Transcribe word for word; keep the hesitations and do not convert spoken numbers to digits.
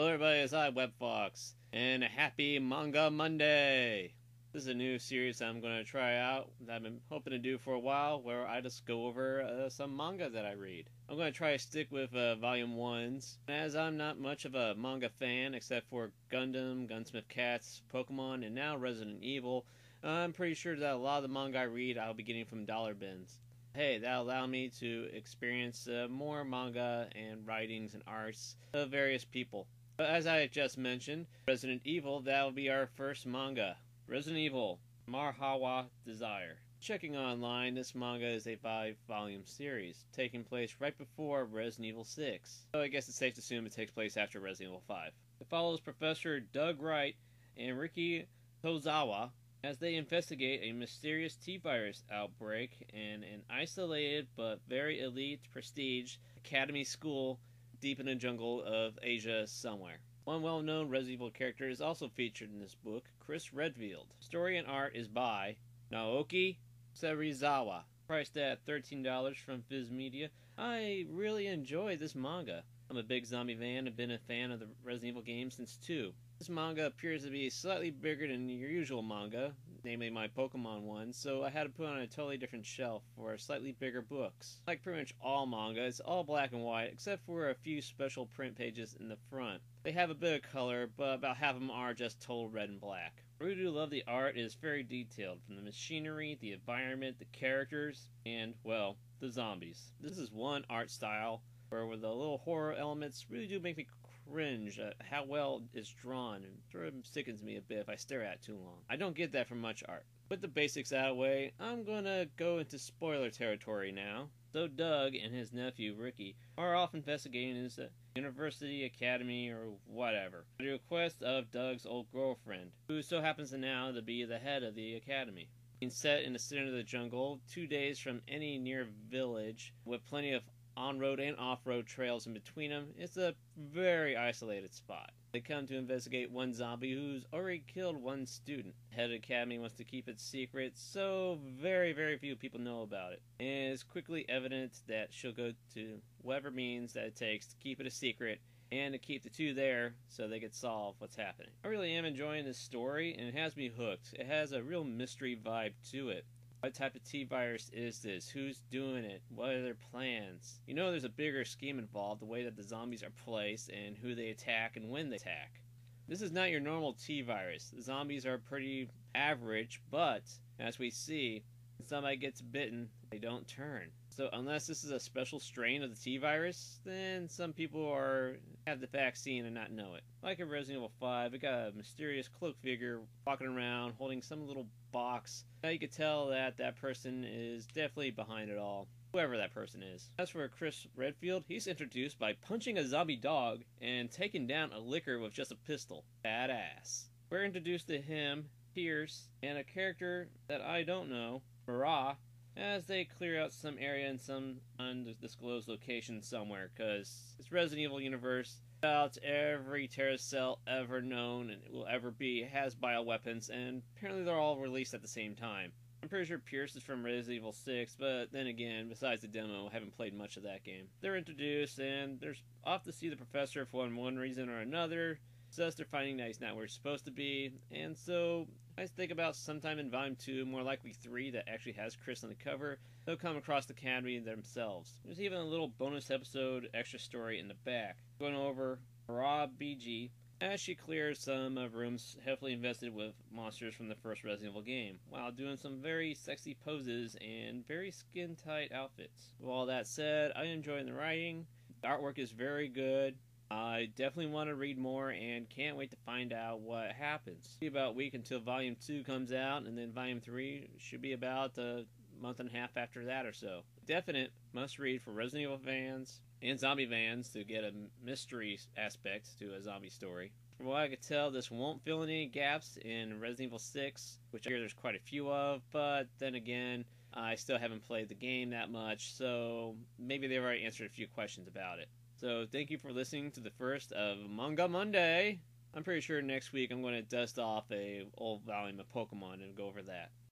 Hello everybody, it's I, Webfox, and a happy Manga Monday! This is a new series that I'm going to try out, that I've been hoping to do for a while, where I just go over uh, some manga that I read. I'm going to try to stick with uh, Volume ones, as I'm not much of a manga fan, except for Gundam, Gunsmith Cats, Pokemon, and now Resident Evil. I'm pretty sure that a lot of the manga I read, I'll be getting from dollar bins. Hey, that allowed me to experience uh, more manga and writings and arts of various people. But as I just mentioned, Resident Evil, that'll be our first manga. Resident Evil, Marhawa Desire. Checking online, this manga is a five volume series, taking place right before Resident Evil six. So I guess it's safe to assume it takes place after Resident Evil five. It follows Professor Doug Wright and Ricky Tozawa as they investigate a mysterious T virus outbreak in an isolated but very elite prestige academy school deep in the jungle of Asia somewhere. One well-known Resident Evil character is also featured in this book, Chris Redfield. Story and art is by Naoki Serizawa, priced at thirteen dollars from Viz Media. I really enjoy this manga. I'm a big zombie fan and been a fan of the Resident Evil games since two. This manga appears to be slightly bigger than your usual manga, namely my Pokemon one, so I had to put on a totally different shelf for slightly bigger books. Like pretty much all manga, it's all black and white, except for a few special print pages in the front. They have a bit of color, but about half of them are just total red and black. I really do love the art. It is very detailed, from the machinery, the environment, the characters, and, well, the zombies. This is one art style where with the little horror elements really do make me cringe at how well it's drawn, and sort of sickens me a bit if I stare at it too long. I don't get that from much art. With the basics out of the way, I'm gonna go into spoiler territory now. So Doug and his nephew Ricky are off investigating his university, academy, or whatever, at the request of Doug's old girlfriend, who so happens to now to be the head of the academy. Being set in the center of the jungle, two days from any near village, with plenty of on-road and off-road trails in between them, it's a very isolated spot. They come to investigate one zombie who's already killed one student. The head of the academy wants to keep it secret, so very, very few people know about it. And it's quickly evident that she'll go to whatever means that it takes to keep it a secret and to keep the two there so they could solve what's happening. I really am enjoying this story, and it has me hooked. It has a real mystery vibe to it. What type of T virus is this? Who's doing it? What are their plans? You know there's a bigger scheme involved, the way that the zombies are placed and who they attack and when they attack. This is not your normal T virus. The zombies are pretty average, but as we see, when somebody gets bitten, they don't turn. So unless this is a special strain of the T virus, then some people are have the vaccine and not know it. Like in Resident Evil five, we got a mysterious cloak figure walking around holding some little box. Now you could tell that that person is definitely behind it all, whoever that person is. As for Chris Redfield, he's introduced by punching a zombie dog and taking down a licker with just a pistol. Badass. We're introduced to him, Pierce, and a character that I don't know, Marah, as they clear out some area in some undisclosed location somewhere, because it's Resident Evil universe. About every Terracell ever known and will ever be has bioweapons, and apparently they're all released at the same time. I'm pretty sure Pierce is from Resident Evil six, but then again, besides the demo, I haven't played much of that game. They're introduced, and they're off to see the professor for one, one reason or another. Thus, they're finding that he's not where he's supposed to be, and so I think about sometime in Volume two, more likely three, that actually has Chris on the cover, they'll come across the academy themselves. There's even a little bonus episode extra story in the back, going over Rob B G, as she clears some of rooms heavily invested with monsters from the first Resident Evil game, while doing some very sexy poses and very skin-tight outfits. With all that said, I enjoy the writing, the artwork is very good. I definitely want to read more and can't wait to find out what happens. It'll be about a week until Volume two comes out, and then Volume three should be about a month and a half after that or so. Definite must-read for Resident Evil fans and zombie fans to get a mystery aspect to a zombie story. From what I could tell, this won't fill in any gaps in Resident Evil six, which I hear there's quite a few of, but then again, I still haven't played the game that much, so maybe they've already answered a few questions about it. So thank you for listening to the first of Manga Monday. I'm pretty sure next week I'm going to dust off a old volume of Pokemon and go over that.